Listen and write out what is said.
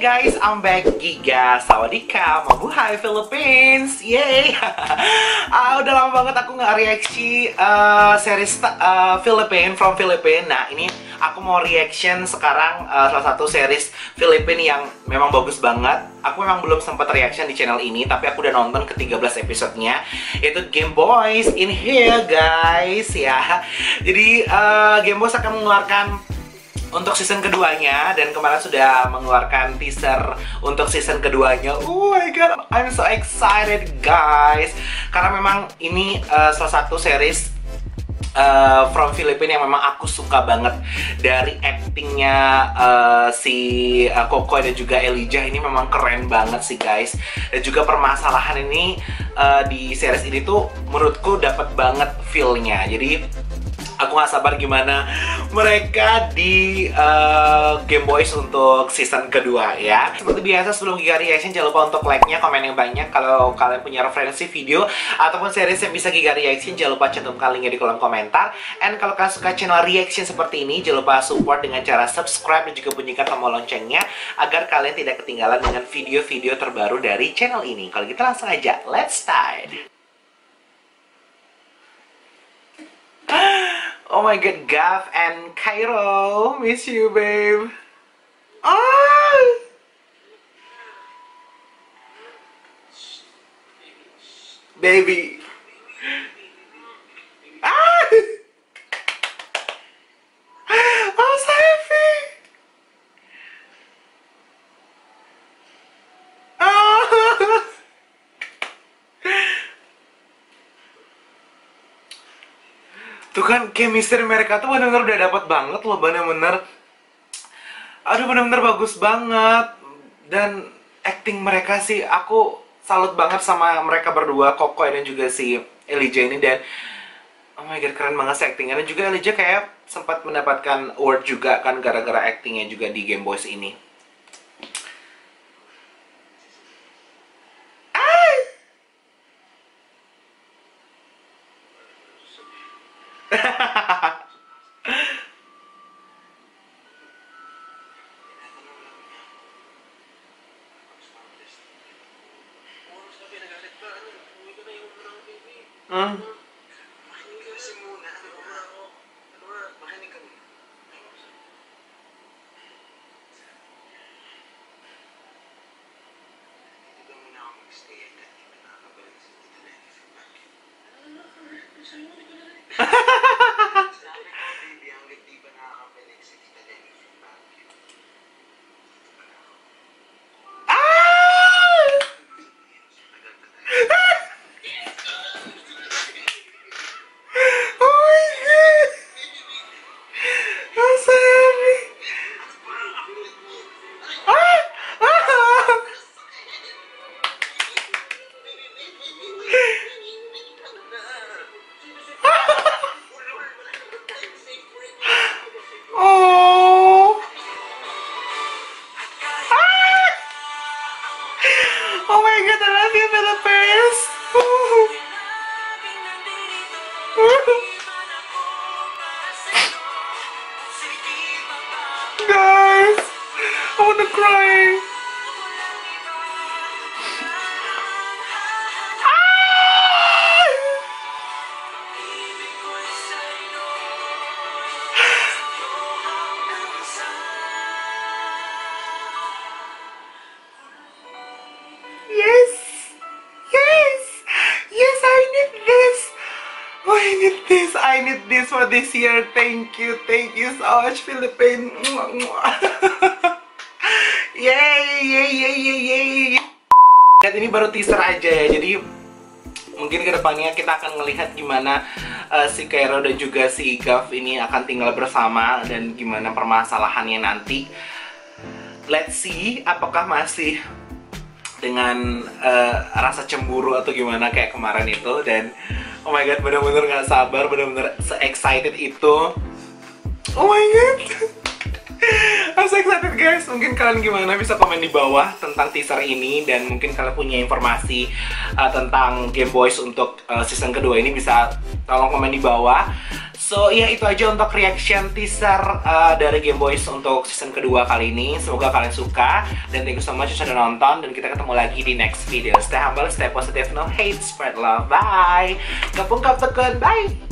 Guys, I'm back. Giga, sawadika, mabuhay Philippines, yay! Udah lama banget aku nggak reaksi series from Philippines. Nah, ini aku mau reaction sekarang salah satu series Philippines yang memang bagus banget. Aku memang belum sempat reaction di channel ini, tapi aku udah nonton ke 13 episodenya, yaitu Gameboys in here, guys, ya. Jadi Gameboys akan mengeluarkan untuk season keduanya, dan kemarin sudah mengeluarkan teaser untuk season keduanya. Oh my god, I'm so excited guys, karena memang ini salah satu series from Philippines yang memang aku suka banget. Dari actingnya si Kokoy dan juga Elijah ini memang keren banget sih guys. Dan juga permasalahan ini di series ini tuh menurutku dapat banget feel-nya. Jadi aku gak sabar gimana mereka di Gameboys untuk season kedua ya. Seperti biasa sebelum Giga reaction, jangan lupa untuk like-nya, komen yang banyak. Kalau kalian punya referensi video ataupun series yang bisa Giga reaction, jangan lupa cantumkan linknya di kolom komentar. And kalau kalian suka channel reaction seperti ini, jangan lupa support dengan cara subscribe dan juga bunyikan tombol loncengnya, agar kalian tidak ketinggalan dengan video-video terbaru dari channel ini. Kalau gitu langsung aja, let's start! Oh my god, Gav and Cairo, miss you, babe. Ah! Baby. Ah! I'm so happy. Ah! Tuh kan, chemistry mereka tuh bener-bener udah dapet banget loh, bener-bener. Aduh, bener-bener bagus banget. Dan acting mereka sih, aku salut banget sama mereka berdua, Kokoy dan juga si Elijah ini. Dan oh my god, keren banget sih actingnya. Dan juga Elijah kayak sempat mendapatkan award juga kan, gara-gara actingnya juga di Gameboys ini. I need this for this year. Thank you so much, Philippines. Yay, yay, yay, yay, yay. Lihat, ini baru teaser aja ya. Jadi mungkin kedepannya kita akan melihat gimana si Cairo dan juga si Gav ini akan tinggal bersama dan gimana permasalahannya nanti. Let's see, apakah masih dengan rasa cemburu atau gimana kayak kemarin itu. Dan oh my god, bener-bener gak sabar, bener-bener se-excited itu. Oh my god. I'm so excited guys. Mungkin kalian gimana bisa komen di bawah tentang teaser ini, dan mungkin kalian punya informasi tentang Gameboys untuk season kedua ini, bisa tolong komen di bawah. So ya, itu aja untuk reaction teaser dari Gameboys untuk season kedua kali ini. Semoga kalian suka, dan thank you so much sudah nonton, dan kita ketemu lagi di next video. Stay humble, stay positive, no hate, spread love. Bye. Kapung kaptekun. Bye.